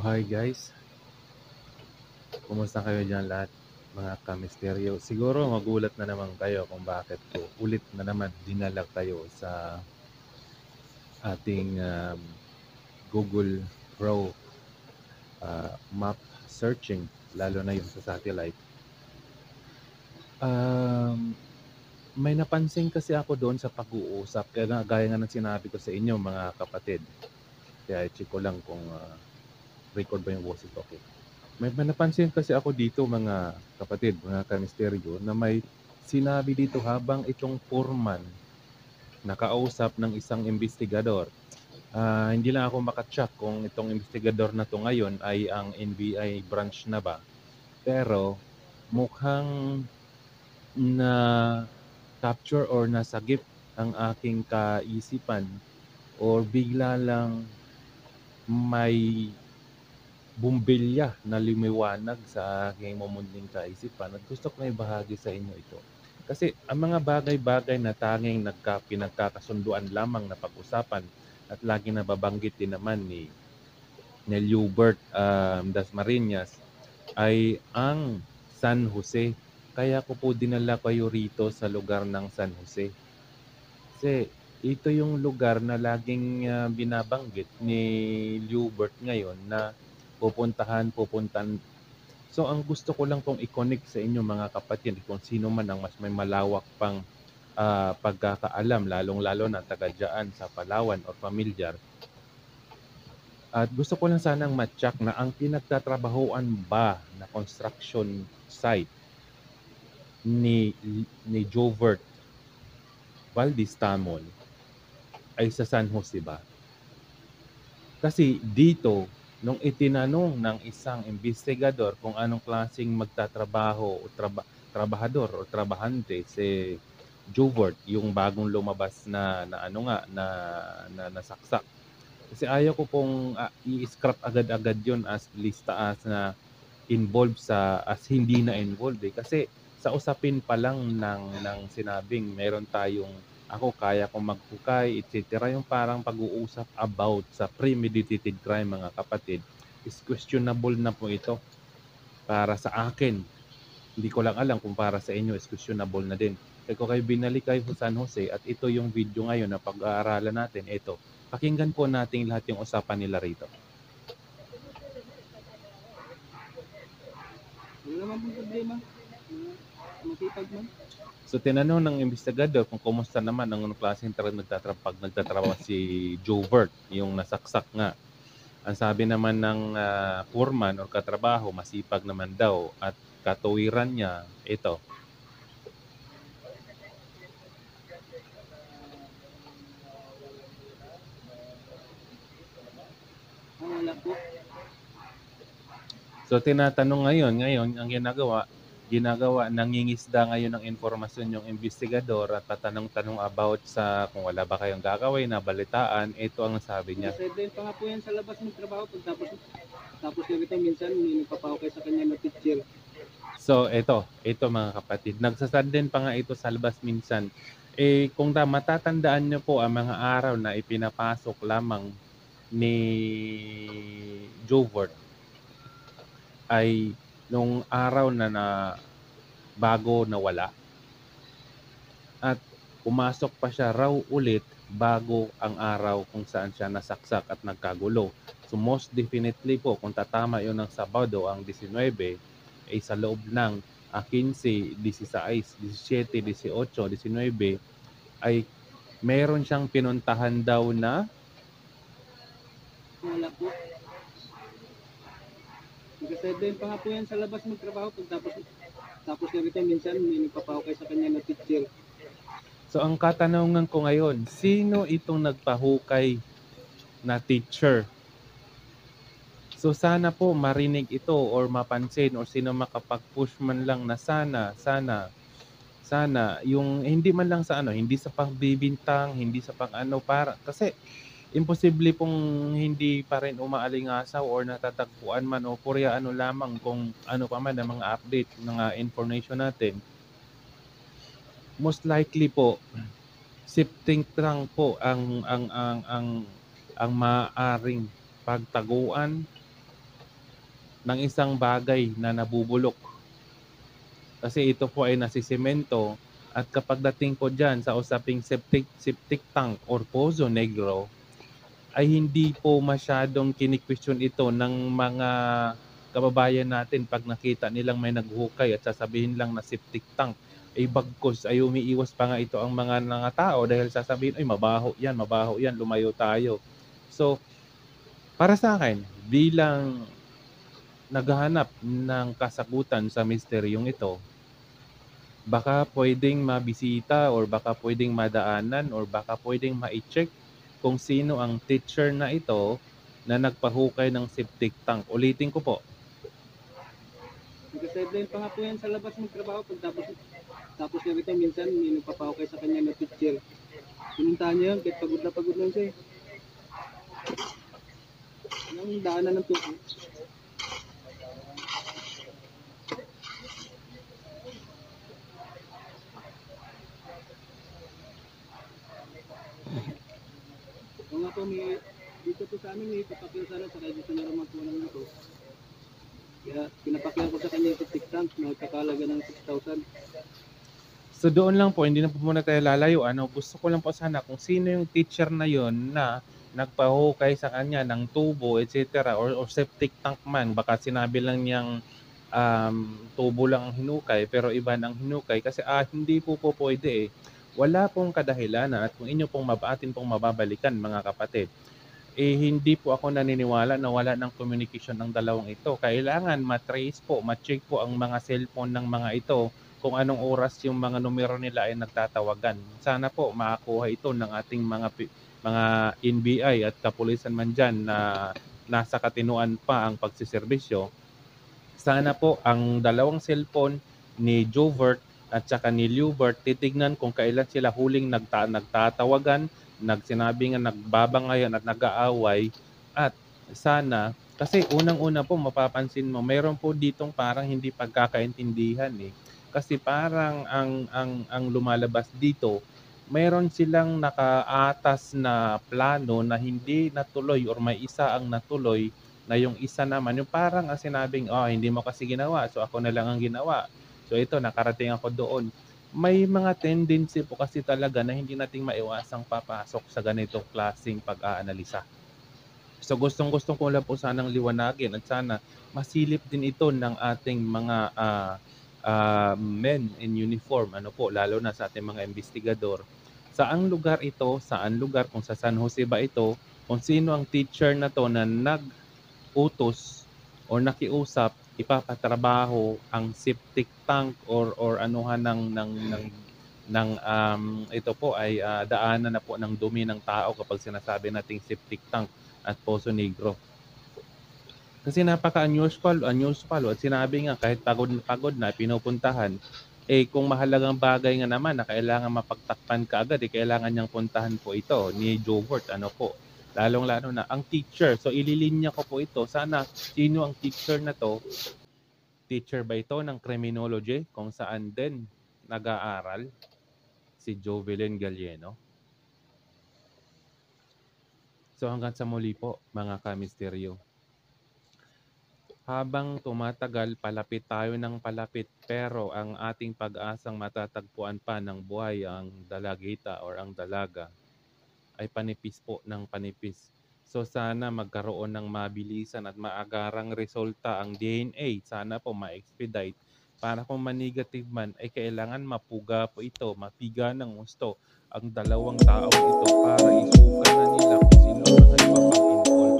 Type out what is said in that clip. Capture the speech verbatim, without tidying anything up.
So hi guys, kumusta kayo dyan lahat mga kamisteryo? Siguro magulat na naman kayo kung bakit ko ulit na naman dinala tayo sa ating um, Google Pro uh, map searching, lalo na yung sa satellite. Um, may napansin kasi ako doon sa pag-uusap, kaya gaya nga ng sinabi ko sa inyo mga kapatid, kaya i-check ko lang kung uh, record ba yung voices. Okay, may, may napansin kasi ako dito mga kapatid, mga kamisteryo, na may sinabi dito habang itong foreman nakausap ng isang investigador. Uh, hindi lang ako makacheck kung itong investigador na to ngayon ay ang N B I branch na ba. Pero mukhang na capture or nasagip ang aking kaisipan, or bigla lang may bumbilya na lumiwanag sa aking mumunding kaisipan at gusto ko na ibahagi sa inyo ito. Kasi ang mga bagay-bagay na tanging nagka, pinagkakasunduan lamang na pag-usapan at lagi na babanggit din naman ni, ni Ljubert um, Dasmariñas ay ang San Jose. Kaya ko po dinala kayo rito sa lugar ng San Jose. Kasi ito yung lugar na laging uh, binabanggit ni Ljubert ngayon na pupuntahan, pupuntan. So ang gusto ko lang pong i-connect sa inyo mga kapatid, kung sino man ang mas may malawak pang Uh, pagkakaalam, lalong-lalo na taga-dyaan sa Palawan o pamilyar. At gusto ko lang sanang matyak na ang pinagtatrabahoan ba na construction site ni, ni Jovert Valdestamol ay sa San Jose ba? Kasi dito, nung itinanong ng isang investigador kung anong klaseng magtatrabaho o traba, trabahador o trabahante si Joebert, yung bagong lumabas na, na ano nga, na, na nasaksak. Kasi ayaw ko pong uh, i-scrap agad-agad yon as lista as na involved sa, as hindi na involved eh. Kasi sa usapin pa lang ng, ng sinabing meron tayong ako kaya kong maghukay, et cetera. Yung parang pag-uusap about sa premeditated crime mga kapatid, is questionable na po ito para sa akin. Hindi ko lang alam kung para sa inyo is questionable na din. Ko kayo binalik kayo sa San Jose at ito yung video ngayon na pag-aaralan natin. Ito, pakinggan po natin lahat yung usapan nila rito. So tinanong ng investigador kung kumusta naman ang klaseng nagtatrapag nagtatrabaho si Joebert, yung nasaksak nga. Ang sabi naman ng uh, foreman o katrabaho, masipag naman daw at katuwiran niya, ito. So tinatanong ngayon, ngayon ang ginagawa, ginagawa nangingisda ngayon ng informasyon yung investigador at tatanong-tanong about sa kung wala ba kayong gagawin na balitaan. Ito ang sabi niya. Resident pa nga po yan sa labas ng trabaho pagtapos tapos nagkita minsan nagpapaw kayo sa kanya na picture. So ito, ito mga kapatid, nagsasad din pa nga ito sa labas minsan. Eh kung da, matatandaan niyo po ang mga araw na ipinapasok lamang ni Jovert ay nung araw na, na bago nawala at pumasok pa siya raw ulit bago ang araw kung saan siya nasaksak at nagkagulo. So most definitely po kung tatama yun ng Sabado ang nineteen ay eh, sa loob ng ah, fifteen, sixteen, seventeen, eighteen, nineteen ay meron siyang pinuntahan daw na wala po. Nagkasadlayan pa nga po yan sa labas ng trabaho pagtapos tapos nagkita minsan may nagpapaw kayo sa kanya na picture. So ang katanungan ko ngayon, sino itong nagpahukay na teacher? So sana po marinig ito or mapansin or sino makapag-push man lang na sana, sana, sana. Yung hindi man lang sa ano, hindi sa pagbibintang, hindi sa pang ano para. Kasi imposible pong hindi pa rin umaalingasaw or natatagpuan man o purya ano lamang kung ano pa man ang mga update ng uh, information natin. Most likely po, sifting lang po ang, ang, ang, ang, ang maaring pagtaguan ng isang bagay na nabubulok. Kasi ito po ay nasisemento at kapag dating po dyan sa usaping septic, septic tank or pozo negro, ay hindi po masyadong kini-question ito ng mga kababayan natin pag nakita nilang may naghukay at sasabihin lang na septic tank. Ay bagkos, ay umiiwas pa nga ito ang mga mga tao dahil sasabihin, ay mabaho yan, mabaho yan, lumayo tayo. So, para sa akin, bilang naghahanap ng kasagutan sa misteryong ito, baka pwedeng mabisita or baka pwedeng madaanan or baka pwedeng ma-check kung sino ang teacher na ito na nagpahukay ng septic tank. Ulitin ko po. Nagkasidline pa nga po yan sa labas ng trabaho. Pagtapos tapos na kita, minsan may nagpapahukay sa kanya na teacher. Pinuntahan niya yun, kahit pagod na pagod lang siya eh. Anong daanan ng tubo? Kung nga po, may, dito po sa amin may papakil sana, saka dito na naman po ng ito. Kaya pinapakil ko sa kanya sa six thousand, nakakalaga ng six thousand. So doon lang po, hindi na po muna tayo lalayo. Ano, gusto ko lang po sana kung sino yung teacher na yon na nagpahukay sa kanya ng tubo, et cetera. Or, or septic tank man. Baka sinabi lang niyang um, tubo lang ang hinukay, pero iba ng hinukay. Kasi ah, hindi po po pwede eh. Wala pong kadahilanan at kung inyo pong mabatin pong mababalikan mga kapatid. Eh, hindi po ako naniniwala na wala ng communication ng dalawang ito. Kailangan matrace po, macheck po ang mga cellphone ng mga ito kung anong oras yung mga numero nila ay nagtatawagan. Sana po makakuha ito ng ating mga mga N B I at kapulisan man dyan na nasa katinuan pa ang pagsiservisyo. Sana po ang dalawang cellphone ni Jovert at saka ni Ljubert, titignan kung kailan sila huling nagta- nagtatawagan, nagsinabing nagbabangayan at nag-aaway. At sana, kasi unang-una po mapapansin mo, mayroon po ditong parang hindi pagkakaintindihan eh. Kasi parang ang, ang, ang lumalabas dito, mayroon silang nakaatas na plano na hindi natuloy or may isa ang natuloy na yung isa naman. Yung parang ang sinabing, oh hindi mo kasi ginawa, so ako na lang ang ginawa. So ito, nakarating ako doon. May mga tendency po kasi talaga na hindi nating maiwasang papasok sa ganitong klaseng pag-aanalisa. So gustong-gustong ko lang po sanang liwanagin at sana masilip din ito ng ating mga uh, uh, men in uniform, ano po, lalo na sa ating mga investigador. Saang lugar ito, saan lugar, kung sa San Joseba ito, kung sino ang teacher na to na nag-utos o nakiusap ipapatrabaho ang septic tank or or anuhan ng ng ng, ng um, ito po ay uh, daanan na po ng dumi ng tao kapag sinasabi nating septic tank at pozo negro. Kasi napaka-unusual, unusual at sinabi nga kahit pagod na pagod na pinupuntahan, eh kung mahalagang bagay nga naman na kailangan mapagtakpan kaagad, eh kailangan niyang puntahan po ito ni Jovert, ano po. Lalong-lalo na ang teacher. So ililinya ko po ito. Sana sino ang teacher na to? Teacher ba ito ng criminology kung saan din nag-aaral si Jovelyn Galleno? So hanggang sa muli po mga kamisteryo. Habang tumatagal, palapit tayo ng palapit pero ang ating pag-asang matatagpuan pa ng buhay ang dalagita or ang dalaga ay panipis po ng panipis. So sana magkaroon ng mabilisan at maagarang resulta ang D N A. Sana po ma-expedite. Para kung ma-negative man, ay kailangan mapuga po ito, mapiga ng gusto ang dalawang taong ito para isukan na nila kung sino mga ipapag-involve.